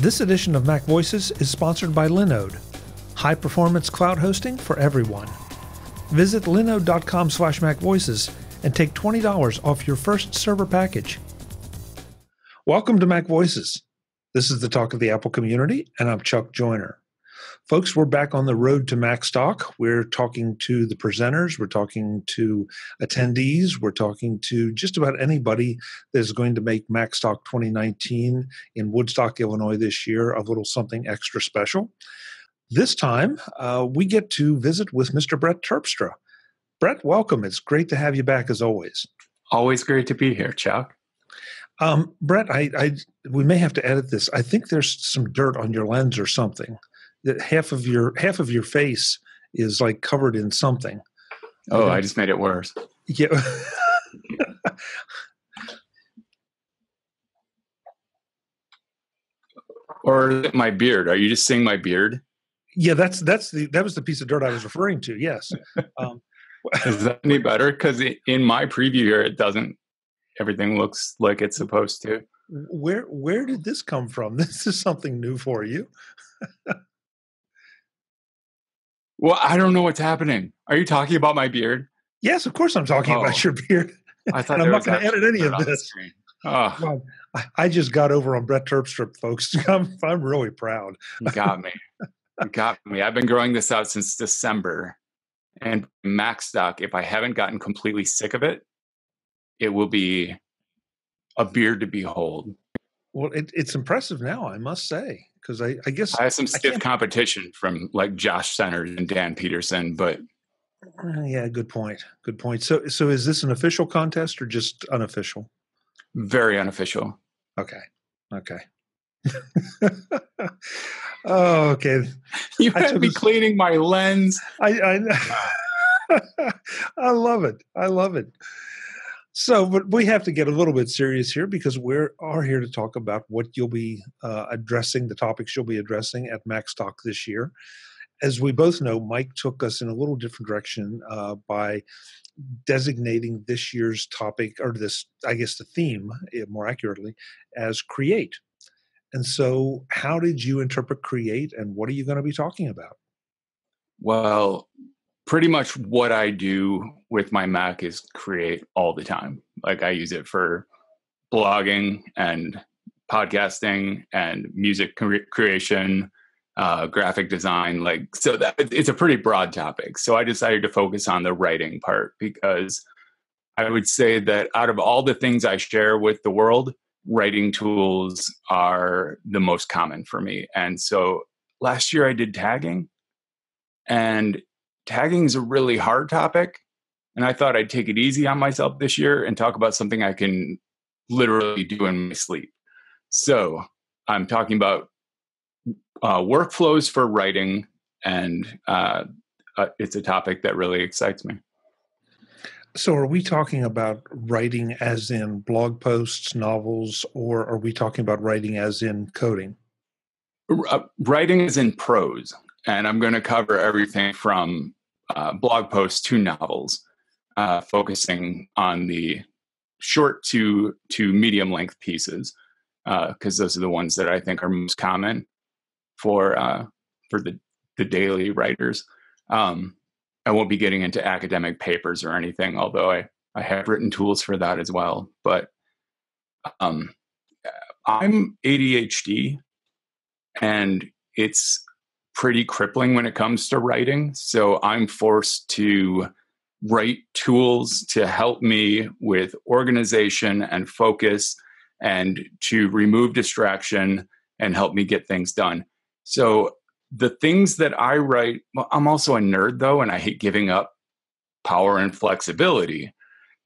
This edition of MacVoices is sponsored by Linode, high-performance cloud hosting for everyone. Visit linode.com/MacVoices and take $20 off your first server package. Welcome to MacVoices. This is the talk of the Apple community, and I'm Chuck Joiner. Folks, we're back on the road to MacStock. We're talking to the presenters. We're talking to attendees. We're talking to just about anybody that is going to make MacStock 2019 in Woodstock, Illinois this year a little something extra special. This time, we get to visit with Mr. Brett Terpstra. Brett, welcome. It's great to have you back as always. Always great to be here, Chuck. Brett, we may have to edit this. I think there's some dirt on your lens or something. That half of your face is like covered in something. Oh, I just made it worse. Yeah. Or my beard. Are you just seeing my beard? Yeah, that was the piece of dirt I was referring to. Yes. Is that any better? Because in my preview here, it doesn't. Everything looks like it's supposed to. Where did this come from? This is something new for you. Well, I don't know what's happening. Are you talking about my beard? Yes, of course I'm talking about your beard. I thought I'm not going to edit any of this. Oh. I just got over on Brett Terpstra, folks. I'm really proud. You got me. You got me. I've been growing this out since December. And MacStock, if I haven't gotten completely sick of it, it will be a beard to behold. Well, it's impressive now, I must say. Because I guess I have some stiff competition from like Josh Centers and Dan Peterson, but yeah, good point. Good point. So is this an official contest or just unofficial? Very unofficial. Okay. Okay. Oh, okay. You had me cleaning my lens. I love it. I love it. So, but we have to get a little bit serious here because we are here to talk about what you'll be addressing, the topics you'll be addressing at MacStock this year. As we both know, Mike took us in a little different direction by designating this year's topic, or this, I guess the theme, more accurately, as Create. And so how did you interpret Create, and what are you going to be talking about? Well, pretty much what I do with my Mac is Create all the time. Like I use it for blogging and podcasting and music creation, graphic design. Like, so that it's a pretty broad topic. So I decided to focus on the writing part because I would say that out of all the things I share with the world, writing tools are the most common for me. And so last year I did tagging, and tagging is a really hard topic, and I thought I'd take it easy on myself this year and talk about something I can literally do in my sleep. So I'm talking about workflows for writing, and it's a topic that really excites me. So are we talking about writing as in blog posts, novels, or are we talking about writing as in coding? Writing as in prose, and I'm going to cover everything from blog posts to novels, focusing on the short to medium length pieces, because those are the ones that I think are most common for the daily writers. I won't be getting into academic papers or anything, although I have written tools for that as well. But I'm ADHD, and it's pretty crippling when it comes to writing. So I'm forced to write tools to help me with organization and focus and to remove distraction and help me get things done. So the things that I write, well, I'm also a nerd though, and I hate giving up power and flexibility.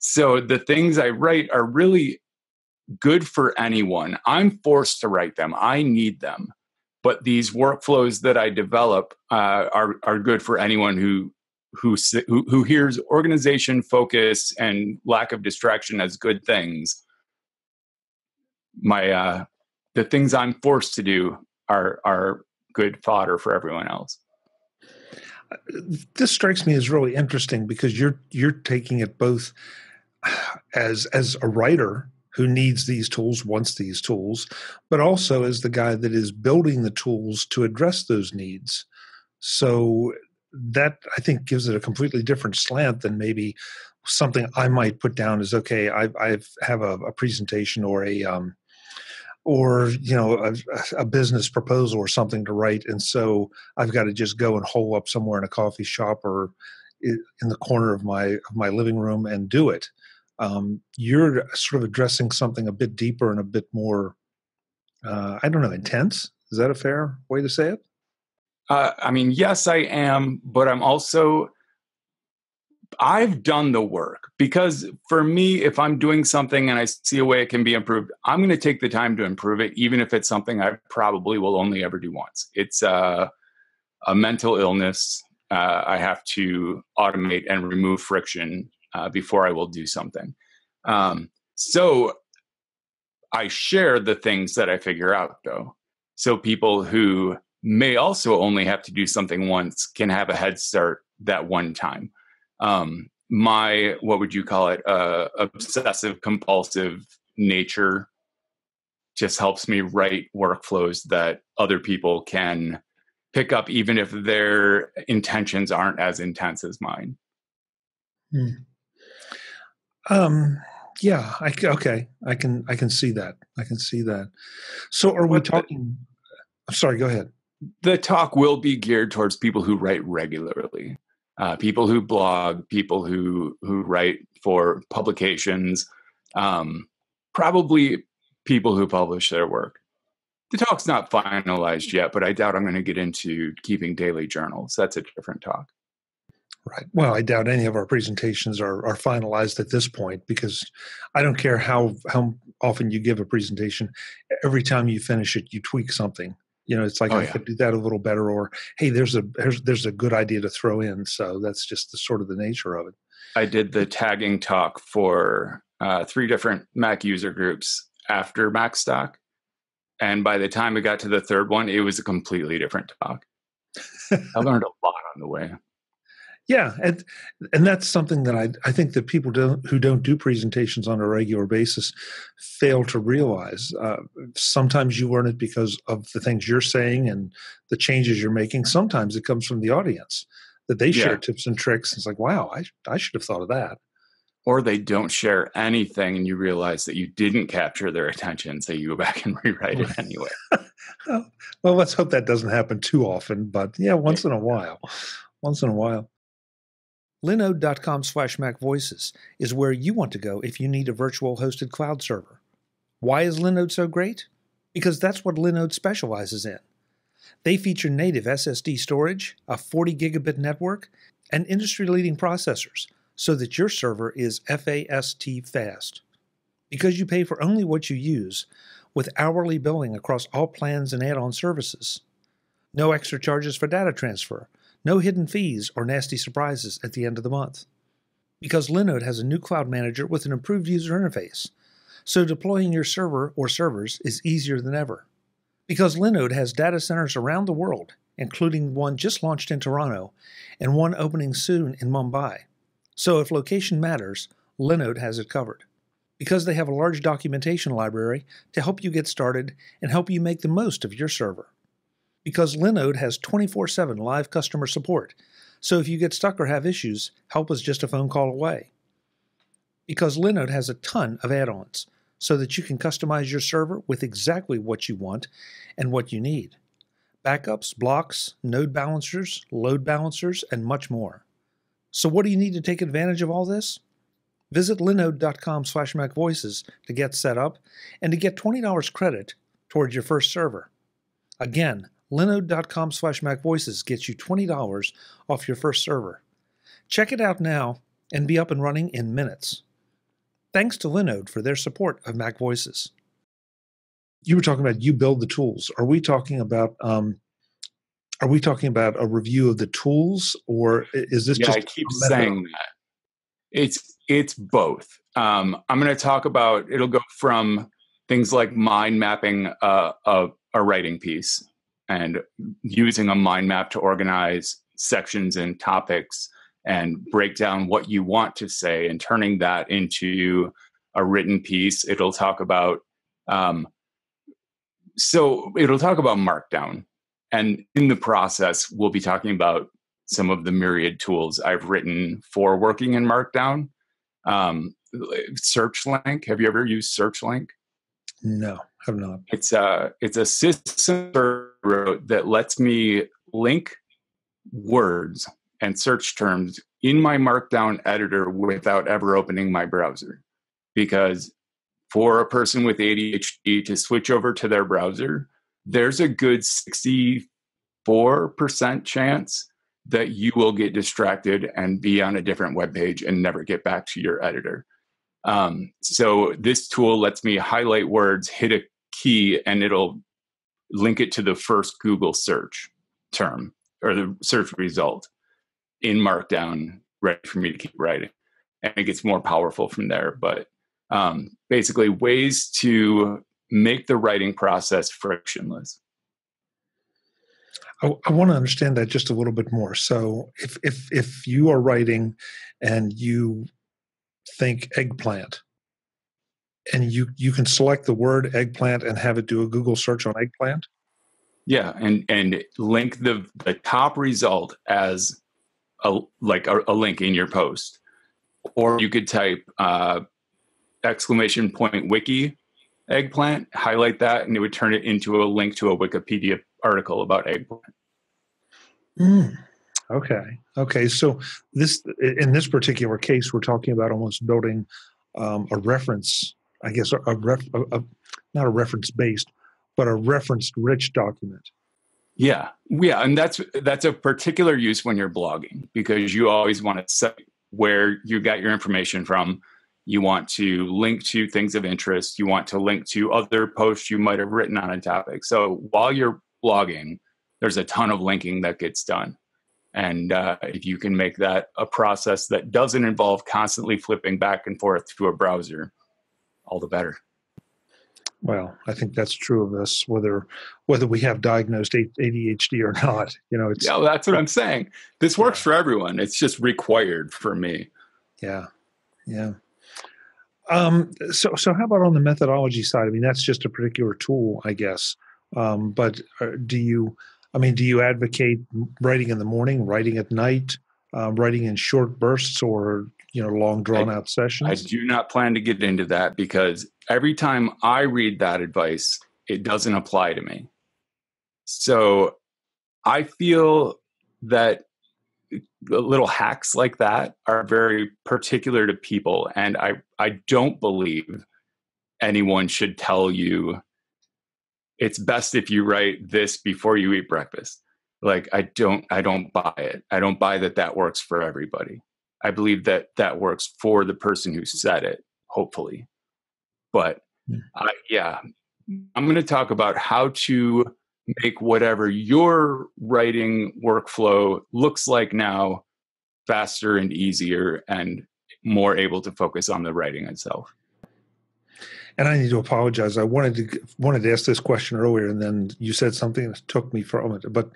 So the things I write are really good for anyone. I'm forced to write them. I need them. But these workflows that I develop are good for anyone who hears organization, focus, and lack of distraction as good things. The things I'm forced to do are good fodder for everyone else. This strikes me as really interesting because you're taking it both as a writer who needs these tools, wants these tools, but also as the guy that is building the tools to address those needs. So that, I think, gives it a completely different slant than maybe something I might put down as, okay, I have a presentation or a or a business proposal or something to write, and so I've got to just go and hole up somewhere in a coffee shop or in the corner of my living room and do it. You're sort of addressing something a bit deeper and a bit more, intense. Is that a fair way to say it? Yes, I am, but I'm also, I've done the work, because for me, if I'm doing something and I see a way it can be improved, I'm going to take the time to improve it, even if it's something I probably will only ever do once. It's a mental illness. I have to automate and remove friction before I will do something. So I share the things that I figure out, though. So people who may also only have to do something once can have a head start that one time. My, what would you call it? Obsessive compulsive nature just helps me write workflows that other people can pick up, even if their intentions aren't as intense as mine. Hmm. I can see that. I can see that. So are we talking? I'm sorry, go ahead. The talk will be geared towards people who write regularly, people who blog, people who write for publications, probably people who publish their work. The talk's not finalized yet, but I doubt I'm going to get into keeping daily journals. That's a different talk. Right. Well, I doubt any of our presentations are finalized at this point, because I don't care how often you give a presentation. Every time you finish it, you tweak something. You know, it's like, I could do that a little better, or, hey, there's a good idea to throw in. So that's just the sort of the nature of it. I did the tagging talk for 3 different Mac user groups after MacStock. And by the time we got to the third one, it was a completely different talk. I learned a lot on the way. Yeah, and that's something that I think that people who don't do presentations on a regular basis fail to realize. Sometimes you learn it because of the things you're saying and the changes you're making. Sometimes it comes from the audience, that they share tips and tricks. And it's like, wow, I should have thought of that. Or they don't share anything, and you realize that you didn't capture their attention, so you go back and rewrite it anyway. Well, let's hope that doesn't happen too often, but yeah, once in a while. Linode.com/MacVoices is where you want to go if you need a virtual hosted cloud server. Why is Linode so great? Because that's what Linode specializes in. They feature native SSD storage, a 40 gigabit network, and industry-leading processors, so that your server is FAST fast. Because you pay for only what you use, with hourly billing across all plans and add-on services. No extra charges for data transfer. No hidden fees or nasty surprises at the end of the month. Because Linode has a new cloud manager with an improved user interface, so deploying your server or servers is easier than ever. Because Linode has data centers around the world, including one just launched in Toronto and one opening soon in Mumbai. So if location matters, Linode has it covered. Because they have a large documentation library to help you get started and help you make the most of your server. Because Linode has 24/7 live customer support, so if you get stuck or have issues, help is just a phone call away. Because Linode has a ton of add-ons, so that you can customize your server with exactly what you want and what you need. Backups, blocks, node balancers, load balancers, and much more. So what do you need to take advantage of all this? Visit linode.com/MacVoices to get set up and to get $20 credit towards your first server. Again, linode.com/MacVoices gets you $20 off your first server. Check it out now and be up and running in minutes. Thanks to Linode for their support of MacVoices. You were talking about you build the tools. Are we talking about a review of the tools, or is this just? Yeah, I keep saying that. It's both. I'm going to talk about. It'll go from things like mind mapping a writing piece, and using a mind map to organize sections and topics and break down what you want to say, and turning that into a written piece. It'll talk about, it'll talk about Markdown. And in the process, we'll be talking about some of the myriad tools I've written for working in Markdown. Search Link. Have you ever used Search Link? No, I have not. It's a system that lets me link words and search terms in my Markdown editor without ever opening my browser. Because for a person with ADHD to switch over to their browser, there's a good 64% chance that you will get distracted and be on a different web page and never get back to your editor. So this tool lets me highlight words, hit a key, and it'll link it to the first Google search term or the search result in Markdown, ready for me to keep writing. And it gets more powerful from there. But basically ways to make the writing process frictionless. I want to understand that just a little bit more. So if you are writing and you think eggplant, and you can select the word eggplant and have it do a Google search on eggplant? Yeah, and link the top result as a link in your post. Or you could type !wiki eggplant, highlight that, and it would turn it into a link to a Wikipedia article about eggplant. Okay. So in this particular case, we're talking about almost building a reference, I guess, not a reference-based, but a reference-rich document. Yeah, and that's a particular use when you're blogging, because you always want to cite where you got your information from. You want to link to things of interest. You want to link to other posts you might have written on a topic. So while you're blogging, there's a ton of linking that gets done. And if you can make that a process that doesn't involve constantly flipping back and forth to a browser, all the better. Well, I think that's true of us, whether we have diagnosed ADHD or not. Yeah, that's what I'm saying. This works for everyone. It's just required for me. Yeah. So how about on the methodology side? I mean, that's just a particular tool, I guess. But do you advocate writing in the morning, writing at night, writing in short bursts, or long drawn-out sessions? I do not plan to get into that, because every time I read that advice, it doesn't apply to me. So I feel that little hacks like that are very particular to people, and I don't believe anyone should tell you it's best if you write this before you eat breakfast. Like, I don't buy it. I don't buy that works for everybody. I believe that works for the person who said it, hopefully. But I'm going to talk about how to make whatever your writing workflow looks like now faster and easier and more able to focus on the writing itself. And I need to apologize. I wanted to ask this question earlier, and then you said something that took me for a moment. But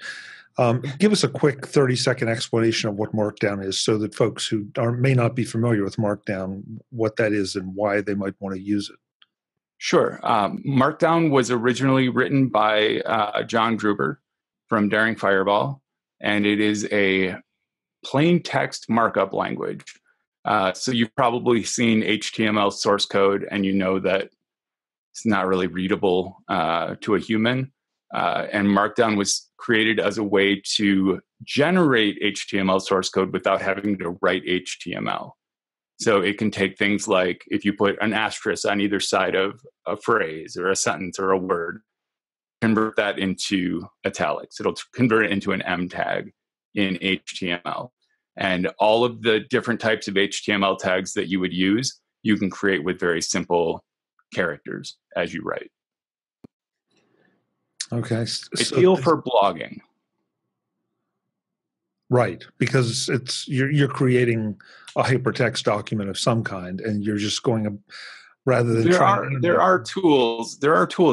give us a quick 30-second explanation of what Markdown is, so that folks who may not be familiar with Markdown, what that is and why they might want to use it. Sure. Markdown was originally written by John Gruber from Daring Fireball, and it is a plain text markup language. So you've probably seen HTML source code, and you know that it's not really readable to a human. And Markdown was created as a way to generate HTML source code without having to write HTML. So it can take things like, if you put an asterisk on either side of a phrase or a sentence or a word, convert that into italics. It'll convert it into an M tag in HTML. And all of the different types of HTML tags that you would use, you can create with very simple characters as you write. Okay. Ideal for blogging. Right, because you're creating a hypertext document of some kind, and you're just going rather than there are tools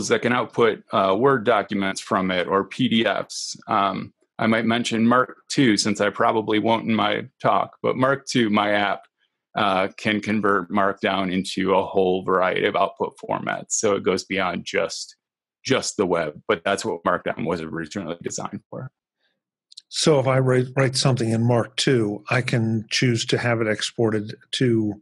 that can output Word documents from it, or PDFs. I might mention Mark II, since I probably won't in my talk, but Mark II, my app, can convert Markdown into a whole variety of output formats. So it goes beyond just the web, but that's what Markdown was originally designed for. So if I write something in Mark II, I can choose to have it exported to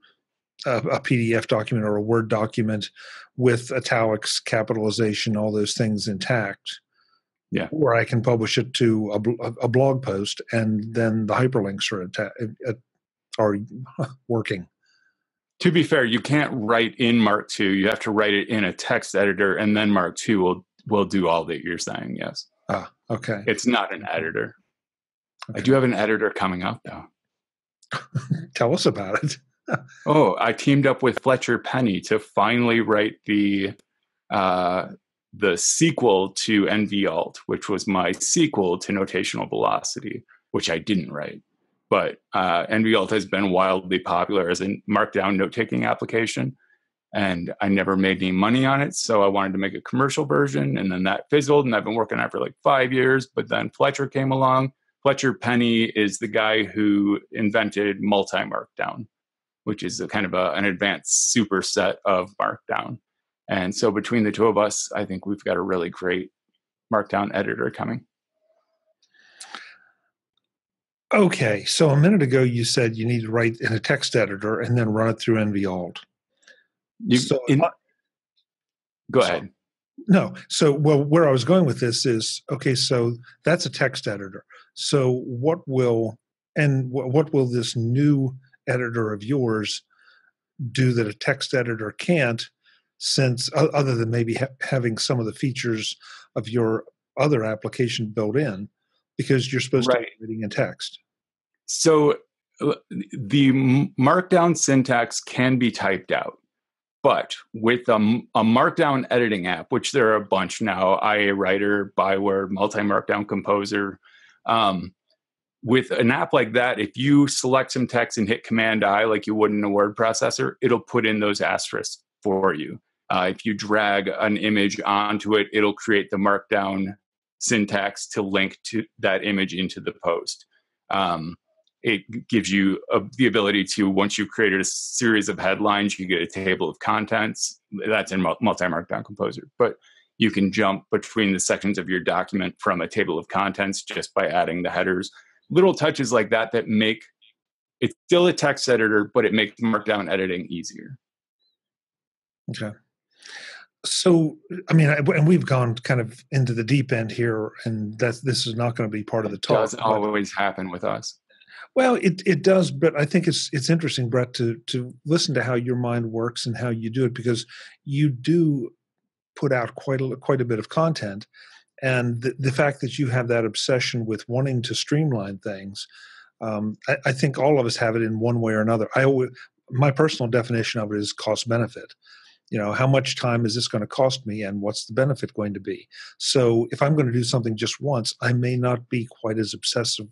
a PDF document or a Word document with italics, capitalization, all those things intact. Yeah. Or I can publish it to a blog post, and then the hyperlinks are working. To be fair, you can't write in Mark II. You have to write it in a text editor, and then Mark II will do all that you're saying, yes. Ah, okay. It's not an editor. Okay. I do have an editor coming up, though. Tell us about it. Oh, I teamed up with Fletcher Penny to finally write the sequel to NVALT, which was my sequel to Notational Velocity, which I didn't write. But NVALT has been wildly popular as a Markdown note-taking application, and I never made any money on it, so I wanted to make a commercial version, and then that fizzled, and I've been working on it for like 5 years, but then Fletcher came along. Fletcher Penny is the guy who invented Multi Markdown, which is a kind of an advanced superset of Markdown. And so between the two of us, I think we've got a really great Markdown editor coming. Okay, so a minute ago you said you need to write in a text editor and then run it through NVALT. Go ahead. No, where I was going with this is, okay, so that's a text editor. So what will this new editor of yours do that a text editor can't, since other than maybe having some of the features of your other application built in, because you're supposed to be writing in text? So the Markdown syntax can be typed out, but with a Markdown editing app, which there are a bunch now, IA Writer, Byword, Multi Markdown Composer, with an app like that, if you select some text and hit Command-I like you would in a word processor, it'll put in those asterisks for you. If you drag an image onto it, it'll create the Markdown syntax to link to that image into the post. It gives you the ability to, once you've created a series of headlines, you get a table of contents. That's in Multi Markdown Composer. But you can jump between the sections of your document from a table of contents just by adding the headers. Little touches like that that make it's still a text editor, but it makes Markdown editing easier. Okay. So, I mean, and we've gone kind of into the deep end here, and this is not going to be part of the talk. It doesn't always happen with us. Well, it does, but I think it's interesting, Brett, to listen to how your mind works and how you do it, because you do put out quite a bit of content. And the fact that you have that obsession with wanting to streamline things, I think all of us have it in one way or another. My personal definition of it is cost benefit. You know, how much time is this going to cost me, and what's the benefit going to be? So if I'm going to do something just once, I may not be quite as obsessive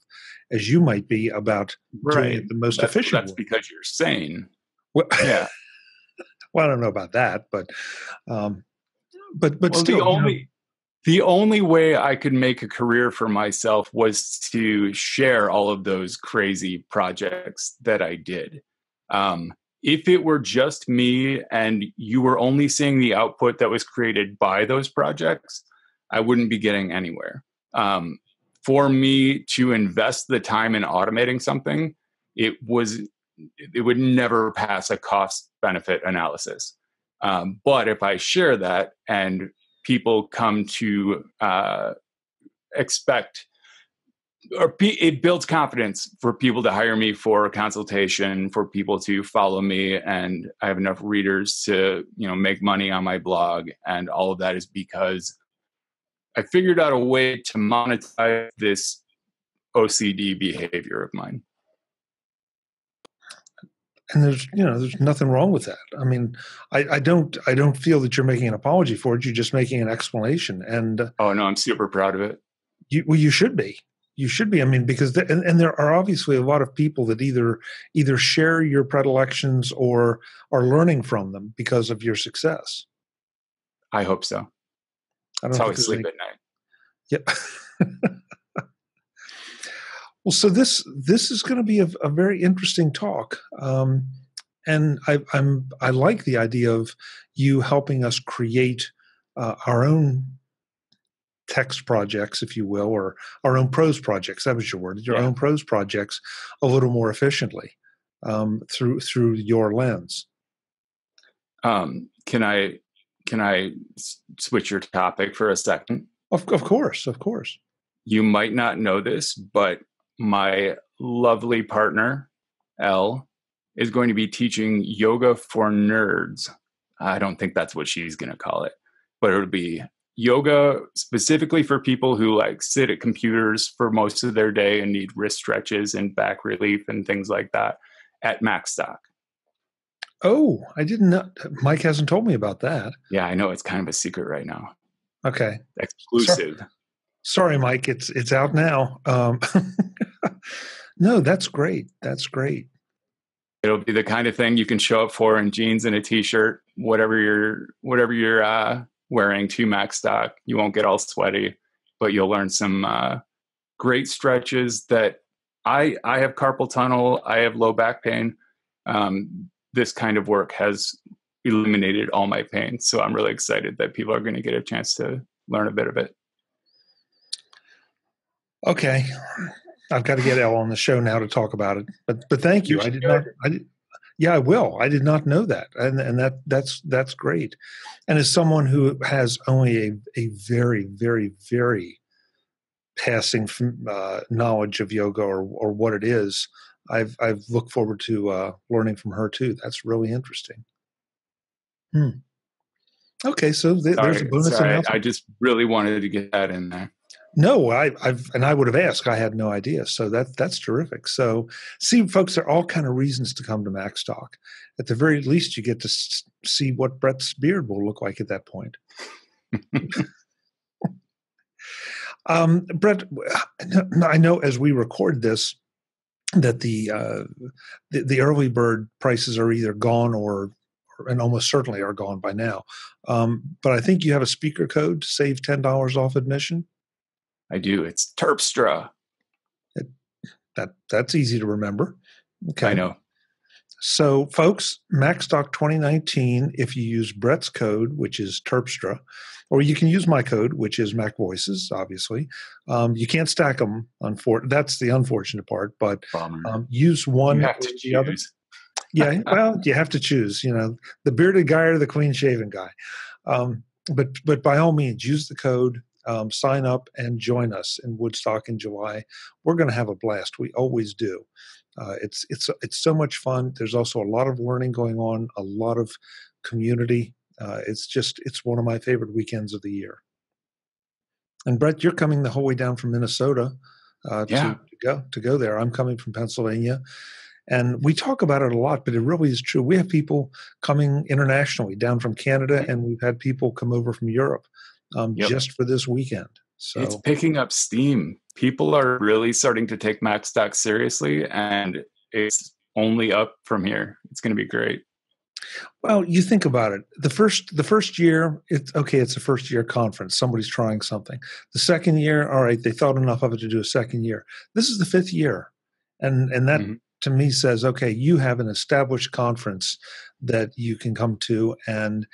as you might be about doing it the most efficient way. That's because you're sane. Well, yeah. Well, I don't know about that, but well, still, the only way I could make a career for myself was to share all of those crazy projects that I did. If it were just me and you were only seeing the output that was created by those projects, I wouldn't be getting anywhere. For me to invest the time in automating something, it would never pass a cost-benefit analysis. But if I share that and people come to expect, or it builds confidence for people to hire me for a consultation, for people to follow me, and I have enough readers to, you know, make money on my blog, and all of that is because I figured out a way to monetize this OCD behavior of mine. And there's nothing wrong with that. I mean, I don't feel that you're making an apology for it. You're just making an explanation. And oh no, I'm super proud of it. You should be. You should be. I mean, because and there are obviously a lot of people that either share your predilections or are learning from them because of your success. I hope so. That's how I sleep at night. Yep. Well, so this is going to be a very interesting talk. And I like the idea of you helping us create our own text projects, if you will, or our own prose projects. That was your word, your own prose projects, a little more efficiently through your lens. Can I switch your topic for a second? Of course. You might not know this, but my lovely partner, Elle, is going to be teaching yoga for nerds. I don't think that's what she's going to call it, but it would be yoga specifically for people who like sit at computers for most of their day and need wrist stretches and back relief and things like that at MacStock. Oh, I didn't know. Mike hasn't told me about that. Yeah, I know. It's kind of a secret right now. Okay. Exclusive. Sorry, Mike. It's out now. No, that's great. That's great. It'll be the kind of thing you can show up for in jeans and a t-shirt, whatever you're wearing to MacStock. You won't get all sweaty, but you'll learn some great stretches that I have carpal tunnel. I have low back pain. This kind of work has eliminated all my pain. So I'm really excited that people are going to get a chance to learn a bit of it. Okay. I've got to get Elle on the show now to talk about it, but thank you. I will. I did not know that. And that's great. And as someone who has only a very, very, very passing knowledge of yoga or what it is, I've looked forward to learning from her too. That's really interesting. Okay, so there's a bonus announcement. I just really wanted to get that in there. No, I would have asked. I had no idea. So that's terrific. So see, folks, there are all kind of reasons to come to MacStock. At the very least, you get to see what Brett's beard will look like at that point. Brett, I know as we record this, that the early bird prices are either gone and almost certainly are gone by now. But I think you have a speaker code to save $10 off admission. I do. It's Terpstra. That's easy to remember. Okay. I know. So, folks, MacStock 2019, if you use Brett's code, which is Terpstra, or you can use my code, which is MacVoices, obviously. You can't stack them. That's the unfortunate part, but use one or the other. Yeah, well, you have to choose, you know, the bearded guy or the clean-shaven guy. But by all means, use the code, sign up, and join us in Woodstock in July. We're going to have a blast. We always do. It's so much fun. There's also a lot of learning going on, a lot of community. It's one of my favorite weekends of the year. And Brett, you're coming the whole way down from Minnesota to go there. I'm coming from Pennsylvania, and we talk about it a lot, but it really is true. We have people coming internationally down from Canada, and we've had people come over from Europe just for this weekend. So it's picking up steam. People are really starting to take MacStock seriously, and it's only up from here. It's going to be great. Well, you think about it. The first year, it's a first-year conference. Somebody's trying something. The second year, all right, they thought enough of it to do a second year. This is the fifth year, and that to me says, okay, you have an established conference that you can come to, and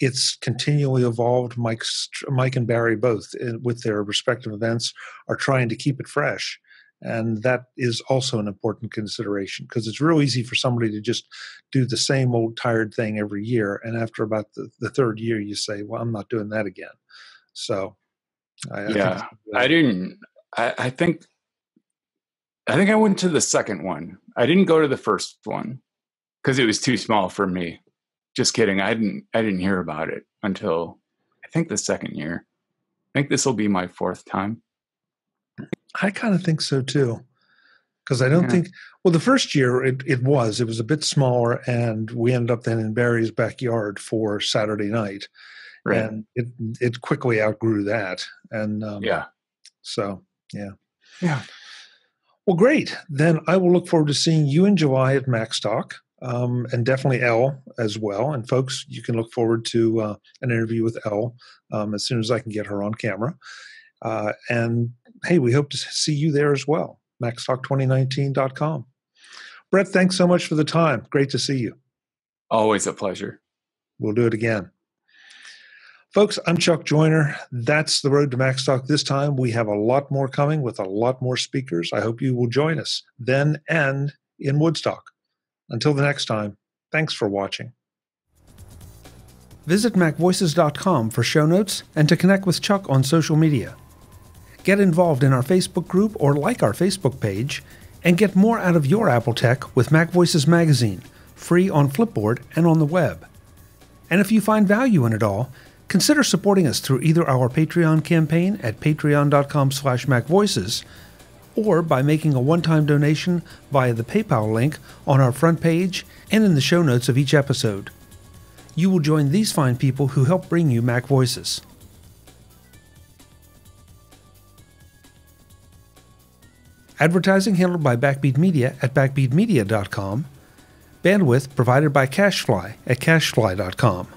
it's continually evolved. Mike and Barry both, with their respective events, are trying to keep it fresh. And that is also an important consideration, because it's real easy for somebody to just do the same old tired thing every year. And after about the third year, you say, well, I'm not doing that again. So I think I went to the second one. I didn't go to the first one because it was too small for me. Just kidding. I didn't hear about it until I think the second year. I think this will be my fourth time. I kind of think so too, because I don't think. Well, the first year it was a bit smaller, and we ended up then in Barry's backyard for Saturday night, and it quickly outgrew that. And Well, great. Then I will look forward to seeing you in July at MacStock. And definitely Elle as well. And folks, you can look forward to an interview with Elle as soon as I can get her on camera. And hey, we hope to see you there as well. MacStock2019.com. Brett, thanks so much for the time. Great to see you. Always a pleasure. We'll do it again. Folks, I'm Chuck Joiner. That's the road to MacStock this time. We have a lot more coming with a lot more speakers. I hope you will join us then and in Woodstock. Until the next time, thanks for watching. Visit MacVoices.com for show notes and to connect with Chuck on social media. Get involved in our Facebook group or like our Facebook page, and get more out of your Apple tech with MacVoices Magazine, free on Flipboard and on the web. And if you find value in it all, consider supporting us through either our Patreon campaign at patreon.com/MacVoices or by making a one-time donation via the PayPal link on our front page and in the show notes of each episode. You will join these fine people who help bring you Mac Voices. Advertising handled by Backbeat Media at backbeatmedia.com. Bandwidth provided by Cashfly at cashfly.com.